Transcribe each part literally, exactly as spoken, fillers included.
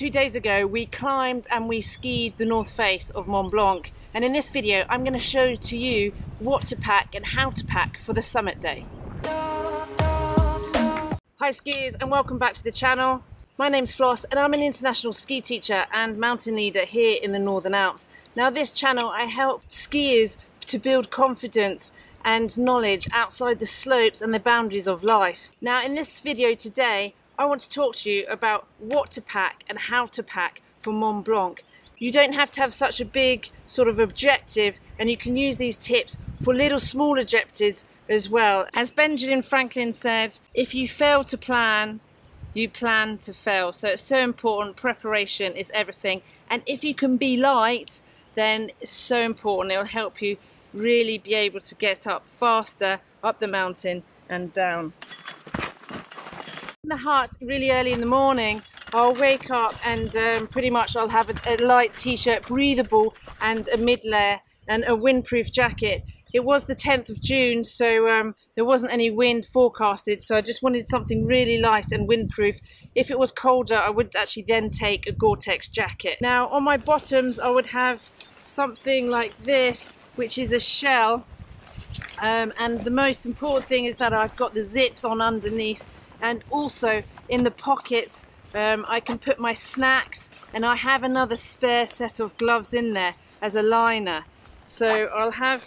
two days ago we climbed and we skied the north face of Mont Blanc, and in this video I'm going to show to you what to pack and how to pack for the summit day. Hi skiers and welcome back to the channel. My name's Floss and I'm an international ski teacher and mountain leader here in the Northern Alps. Now this channel I help skiers to build confidence and knowledge outside the slopes and the boundaries of life. Now in this video today I want to talk to you about what to pack and how to pack for Mont Blanc. You don't have to have such a big sort of objective, and you can use these tips for little small objectives as well. As Benjamin Franklin said, if you fail to plan, you plan to fail. So it's so important. Preparation is everything. And if you can be light, then it's so important. It'll help you really be able to get up faster, up the mountain and down. The hut really early in the morning, I'll wake up and um, pretty much I'll have a, a light t-shirt, breathable, and a mid-layer and a windproof jacket. It was the tenth of June, so um, there wasn't any wind forecasted, so I just wanted something really light and windproof. If it was colder I would actually then take a Gore-Tex jacket. Now on my bottoms I would have something like this, which is a shell, um, and the most important thing is that I've got the zips on underneath. And also in the pockets um, I can put my snacks, and I have another spare set of gloves in there as a liner. So I'll have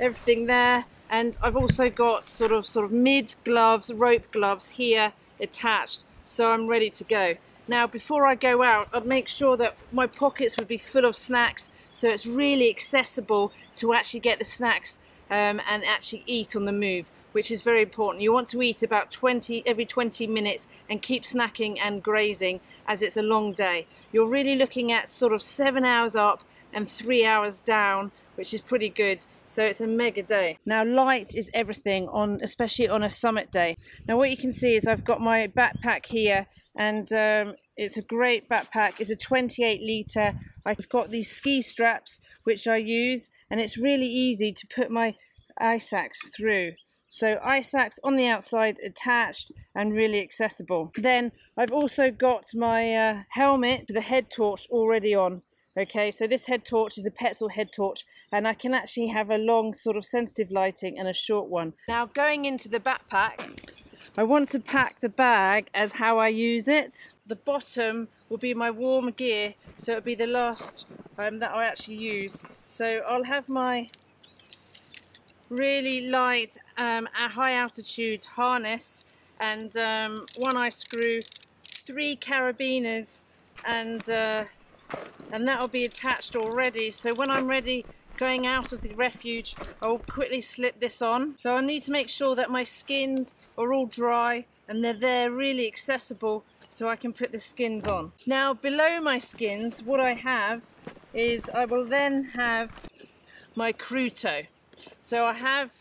everything there, and I've also got sort of sort of mid gloves, rope gloves here attached, so I'm ready to go. Now before I go out I'd make sure that my pockets would be full of snacks, so it's really accessible to actually get the snacks um, and actually eat on the move, which is very important. You want to eat about twenty every twenty minutes and keep snacking and grazing, as it's a long day. You're really looking at sort of seven hours up and three hours down, which is pretty good. So it's a mega day. Now light is everything, on especially on a summit day. Now what you can see is I've got my backpack here, and um, it's a great backpack. It's a twenty-eight litre. I've got these ski straps which I use, and it's really easy to put my ice axe through. So ice axe on the outside, attached and really accessible. Then I've also got my uh, helmet, the head torch already on. Okay, so this head torch is a Petzl head torch, and I can actually have a long sort of sensitive lighting and a short one. Now going into the backpack, I want to pack the bag as how I use it. The bottom will be my warm gear, so it'll be the last um, that I actually use. So I'll have my really light um, a high altitude harness, and um, one eye screw, three carabiners, and uh, and that'll be attached already. So when I'm ready going out of the refuge I'll quickly slip this on. So I need to make sure that my skins are all dry and they're there really accessible, so I can put the skins on. Now below my skins what I have is I will then have my Cruto. So I have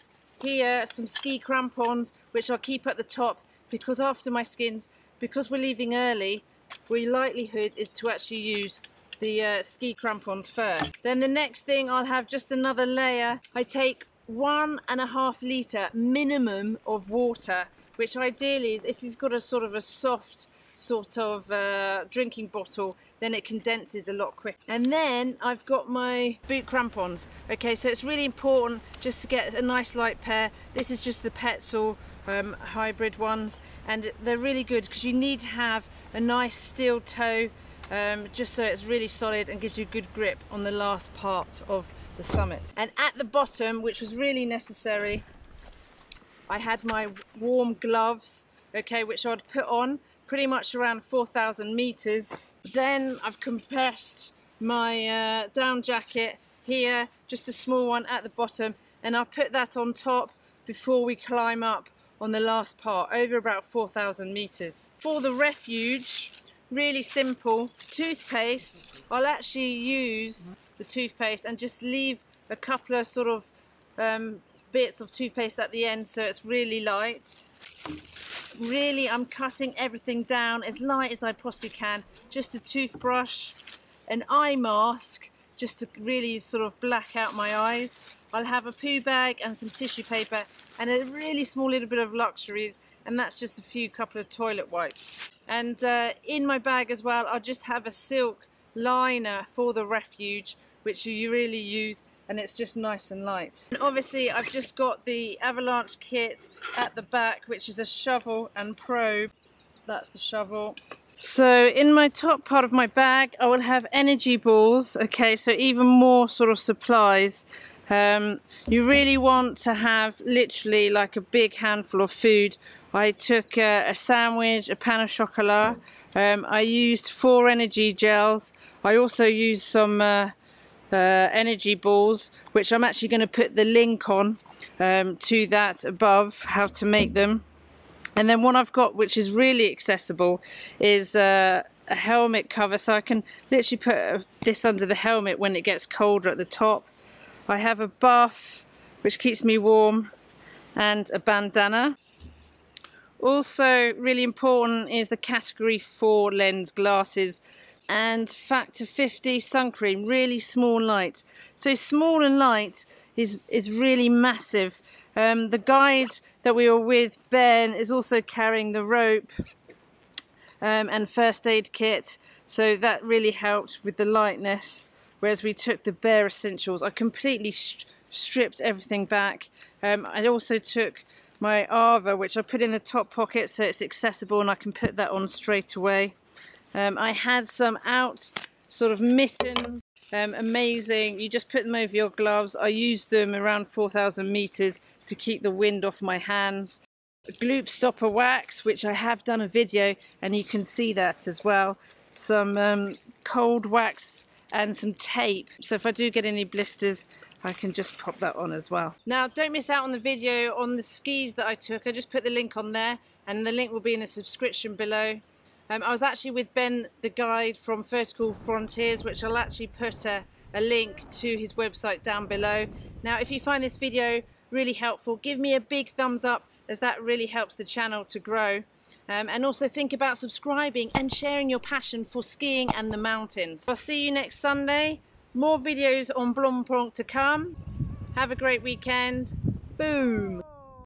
here some ski crampons which I'll keep at the top, because after my skins, because we're leaving early, the likelihood is to actually use the uh, ski crampons first. Then the next thing I'll have just another layer. I take one and a half litre minimum of water, which ideally is if you've got a sort of a soft sort of uh, drinking bottle, then it condenses a lot quicker. And then I've got my boot crampons. Okay, so it's really important just to get a nice light pair. This is just the Petzl um, hybrid ones, and they're really good because you need to have a nice steel toe um, just so it's really solid and gives you good grip on the last part of the summit. And at the bottom, which was really necessary, I had my warm gloves, okay, which I'd put on pretty much around four thousand meters. Then I've compressed my uh, down jacket here, just a small one at the bottom, and I'll put that on top before we climb up on the last part, over about four thousand meters. For the refuge, really simple. Toothpaste, I'll actually use the toothpaste and just leave a couple of sort of um, bits of toothpaste at the end, so it's really light. Really, I'm cutting everything down as light as I possibly can. Just a toothbrush, an eye mask, just to really sort of black out my eyes. I'll have a poo bag and some tissue paper, and a really small little bit of luxuries, and that's just a few couple of toilet wipes. And uh, in my bag as well, I just have a silk liner for the refuge, which you really use, and it's just nice and light. And obviously I've just got the avalanche kit at the back, which is a shovel and probe. That's the shovel. So in my top part of my bag, I will have energy balls. Okay, so even more sort of supplies. Um, you really want to have literally like a big handful of food. I took uh, a sandwich, a pan of chocolat. Um, I used four energy gels. I also used some uh, uh, energy balls, which I'm actually going to put the link on um, to that above, how to make them. And then what I've got, which is really accessible, is uh, a helmet cover. So I can literally put this under the helmet when it gets colder at the top. I have a buff, which keeps me warm, and a bandana. Also really important is the category four lens glasses and factor fifty sun cream, really small light. So small and light is, is really massive. Um, the guide that we were with, Ben, is also carrying the rope um, and first aid kit. So that really helped with the lightness, whereas we took the bare essentials. I completely st stripped everything back. Um, I also took my Arva, which I put in the top pocket so it's accessible and I can put that on straight away. Um, I had some out sort of mittens, um, amazing. You just put them over your gloves. I used them around four thousand meters to keep the wind off my hands. Gloop stopper wax, which I have done a video and you can see that as well. Some um, cold wax and some tape, so if I do get any blisters I can just pop that on as well. Now don't miss out on the video on the skis that I took. I just put the link on there and the link will be in the subscription below. Um, I was actually with Ben the guide from Vertical Frontiers, which I'll actually put a, a link to his website down below. Now if you find this video really helpful, give me a big thumbs up, as that really helps the channel to grow. Um, and also think about subscribing and sharing your passion for skiing and the mountains. I'll see you next Sunday. More videos on Mont Blanc to come. Have a great weekend. Boom!